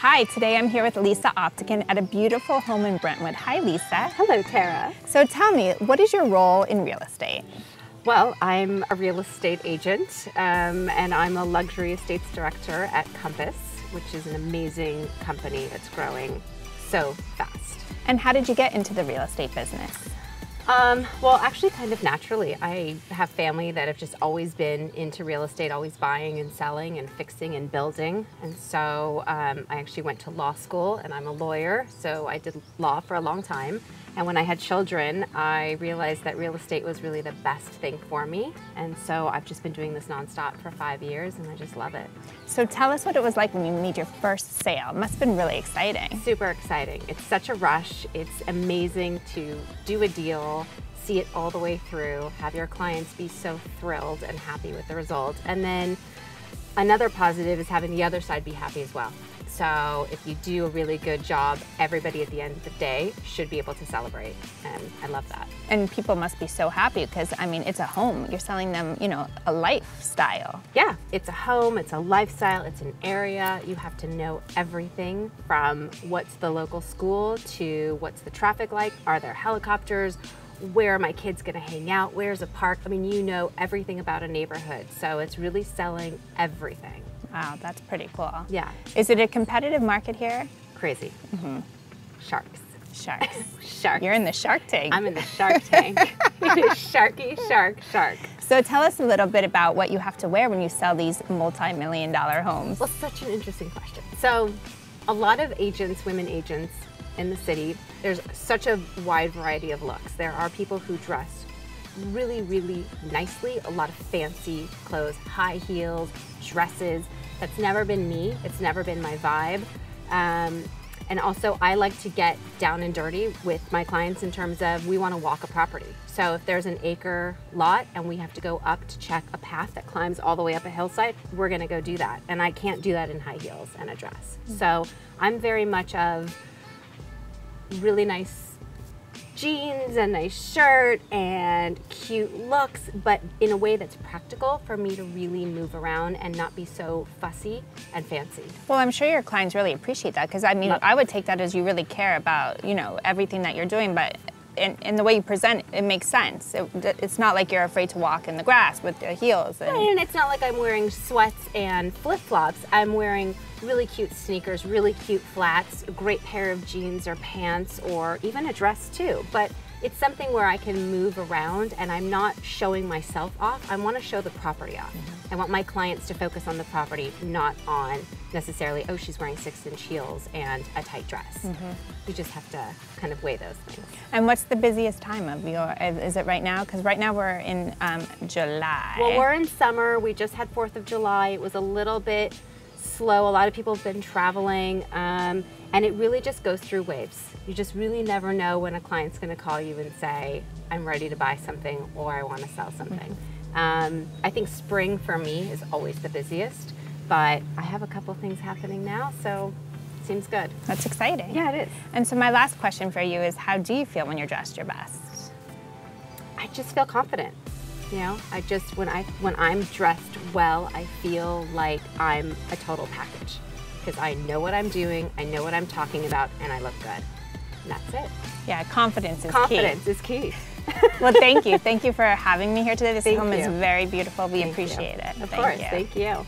Hi, today I'm here with Lisa Optican at a beautiful home in Brentwood. Hi, Lisa. Hello, Tara. So tell me, what is your role in real estate? Well, I'm a real estate agent and I'm a luxury estates director at Compass, which is an amazing company that's growing so fast. And how did you get into the real estate business? Well, actually kind of naturally. I have family that have just always been into real estate, always buying and selling and fixing and building. And so I actually went to law school and I'm a lawyer, so I did law for a long time. And when I had children, I realized that real estate was really the best thing for me. And so I've just been doing this nonstop for 5 years and I just love it. So tell us what it was like when you made your first sale. It must have been really exciting. Super exciting. It's such a rush. It's amazing to do a deal, see it all the way through, have your clients be so thrilled and happy with the result. And then another positive is having the other side be happy as well. So if you do a really good job, everybody at the end of the day should be able to celebrate, and I love that. And people must be so happy because, I mean, it's a home. You're selling them, you know, a lifestyle. Yeah, it's a home, it's a lifestyle, it's an area. You have to know everything from what's the local school to what's the traffic like, are there helicopters, where are my kids gonna hang out, where's a park? I mean, you know everything about a neighborhood, so it's really selling everything. Wow, that's pretty cool. Yeah. Is it a competitive market here? Crazy. Mm-hmm. Sharks. Sharks. Sharks. You're in the Shark Tank. I'm in the Shark Tank. Sharky, shark, shark. So tell us a little bit about what you have to wear when you sell these multi-million-dollar homes. Well, such an interesting question. So a lot of agents, women agents in the city, there's such a wide variety of looks. There are people who dress really, really nicely, a lot of fancy clothes, high heels, dresses. That's never been me. It's never been my vibe. And also I like to get down and dirty with my clients in terms of we want to walk a property. So if there's an acre lot and we have to go up to check a path that climbs all the way up a hillside, we're going to go do that. And I can't do that in high heels and a dress. Mm-hmm. So I'm very much of really nice jeans and nice shirt and cute looks, but in a way that's practical for me to really move around and not be so fussy and fancy. Well, I'm sure your clients really appreciate that because I mean, I would take that as you really care about, you know, everything that you're doing, but in the way you present, it makes sense. It's not like you're afraid to walk in the grass with the heels. And it's not like I'm wearing sweats and flip-flops. I'm wearing really cute sneakers, really cute flats, a great pair of jeans or pants, or even a dress too. But it's something where I can move around and I'm not showing myself off. I want to show the property off. Mm-hmm. I want my clients to focus on the property, not on necessarily, oh, she's wearing 6-inch heels and a tight dress. Mm-hmm. You just have to kind of weigh those things. And what's the busiest time of your, is it right now? Because right now we're in July. Well, we're in summer. We just had 4th of July. It was a little bit slow. A lot of people have been traveling and it really just goes through waves. You just really never know when a client's going to call you and say, I'm ready to buy something or I want to sell something. Mm-hmm. I think spring for me is always the busiest, but I have a couple things happening now, so it seems good. That's exciting. Yeah, it is. And so my last question for you is, how do you feel when you're dressed your best? I just feel confident. You know, I just, when I'm dressed well, I feel like I'm a total package because I know what I'm doing, I know what I'm talking about, and I look good. And that's it. Yeah, confidence is key. Confidence is key. Well, thank you. Thank you for having me here today. This home is very beautiful. We appreciate it. Of course. Thank you.